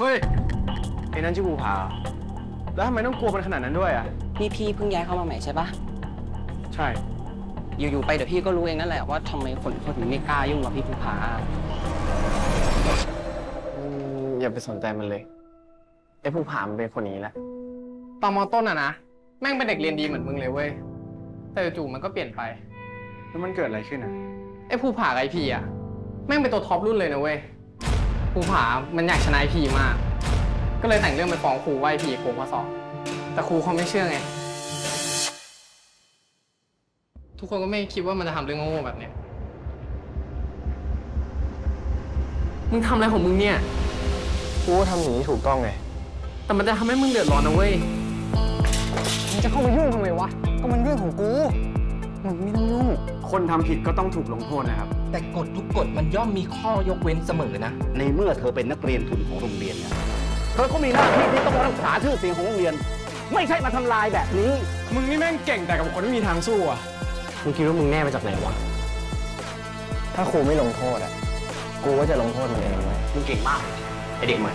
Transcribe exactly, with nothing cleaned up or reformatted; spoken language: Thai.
เฮ้ยไอ้นั่นชื่อภูผาแล้วทำไมต้องกลัวมันขนาดนั้นด้วยอ่ะนี่พี่เพิ่งย้ายเข้ามาใหม่ใช่ปะใช่อยู่ๆไปเดี๋ยวพี่ก็รู้เองนั่นแหละว่าทำไมคนคนถึงไม่กล้ายุ่งกับพี่ภูผาอย่าไปสนใจมันเลยไอ้ภูผามันเป็นคนนี้แหละตอนม.ต้นอะนะแม่งเป็นเด็กเรียนดีเหมือนมึงเลยเว้ยแต่จู่มันก็เปลี่ยนไปแล้วมันเกิดอะไรขึ้นอะไอ้ภูผาไอพีอะแม่งเป็นตัวท็อปรุ่นเลยนะเว้ยภูผามันอยากชนะไอพีมากก็เลยแต่งเรื่องไปฟ้องครูว่าไอพีโกงข้อสอบแต่ครูเขาไม่เชื่อไงทุกคนก็ไม่คิดว่ามันจะทำเรื่องโง่ๆแบบเนี้ยมึงทำอะไรของมึงเนี่ยกูทำอย่างนี้ถูกต้องไงแต่มันจะทำให้มึงเดือดร้อนนะเว้ยมึงจะเข้ามายุ่งทำไมวะก็มันเรื่องของกูมึงไม่ต้องยุ่งคนทำผิดก็ต้องถูกลงโทษนะครับแต่กฎทุกกฎมันย่อมมีข้อยกเว้นเสมอนะในเมื่อเธอเป็นนักเรียนทุนของโรงเรียนเนี่ยเธอก็มีหน้าที่ที่ต้องรักษาชื่อเสียงของโรงเรียนไม่ใช่มาทำลายแบบนี้มึงนี่แม่งเก่งแต่กับคนไม่มีทางสู้อ่ะมึงคิดว่ามึงแน่มาจากไหนวะถ้าครูไม่ลงโทษอ่ะกูว่าจะลงโทษมึงเองเลยมึงเก่งมากไอเด็กใหม่